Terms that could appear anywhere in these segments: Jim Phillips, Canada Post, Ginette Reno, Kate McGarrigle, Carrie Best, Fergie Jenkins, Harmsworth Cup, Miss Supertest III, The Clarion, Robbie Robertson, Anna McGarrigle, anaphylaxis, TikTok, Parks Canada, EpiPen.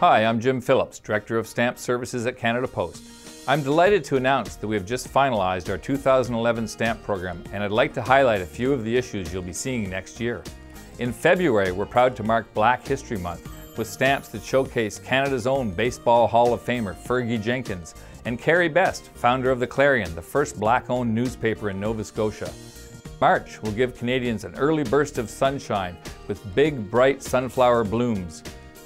Hi, I'm Jim Phillips, Director of Stamp Services at Canada Post. I'm delighted to announce that we have just finalized our 2011 stamp program, and I'd like to highlight a few of the issues you'll be seeing next year. In February, we're proud to mark Black History Month with stamps that showcase Canada's own Baseball Hall of Famer Fergie Jenkins and Carrie Best, founder of The Clarion, the first black-owned newspaper in Nova Scotia. March will give Canadians an early burst of sunshine with big, bright sunflower blooms.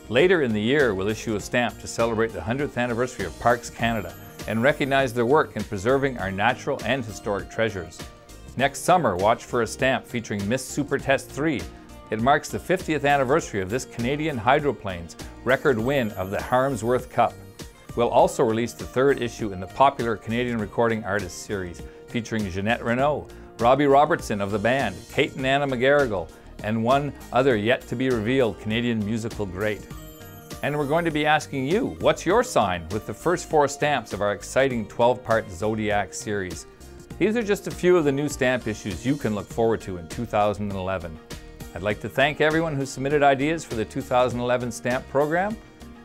Later in the year, we'll issue a stamp to celebrate the 100th anniversary of Parks Canada and recognize their work in preserving our natural and historic treasures. Next summer, watch for a stamp featuring Miss Supertest III. It marks the 50th anniversary of this Canadian hydroplane's record win of the Harmsworth Cup. We'll also release the third issue in the popular Canadian Recording Artists series, featuring Ginette Reno, Robbie Robertson of the band, Kate and Anna McGarrigle, and one other yet-to-be-revealed Canadian musical great. And we're going to be asking you, what's your sign, with the first four stamps of our exciting 12-part Zodiac series. These are just a few of the new stamp issues you can look forward to in 2011. I'd like to thank everyone who submitted ideas for the 2011 stamp program.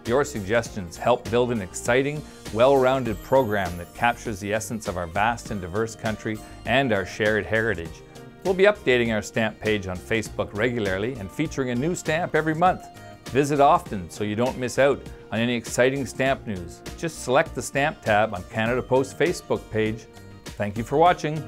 Your suggestions help build an exciting, well-rounded program that captures the essence of our vast and diverse country and our shared heritage. We'll be updating our stamp page on Facebook regularly and featuring a new stamp every month. Visit often so you don't miss out on any exciting stamp news. Just select the Stamp tab on Canada Post Facebook page. Thank you for watching.